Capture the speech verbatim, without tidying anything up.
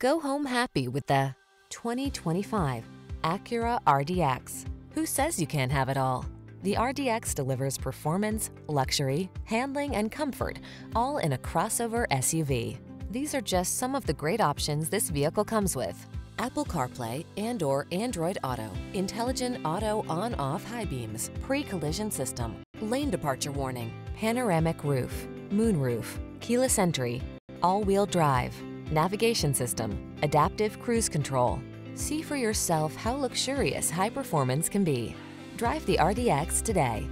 Go home happy with the twenty twenty-five Acura R D X. Who says you can't have it all? The R D X delivers performance, luxury, handling, and comfort, all in a crossover S U V. These are just some of the great options this vehicle comes with: Apple CarPlay and or Android Auto, intelligent auto on-off high beams, pre-collision system, lane departure warning, panoramic roof, moonroof, keyless entry, all-wheel drive, navigation system, adaptive cruise control. See for yourself how luxurious high performance can be. Drive the R D X today.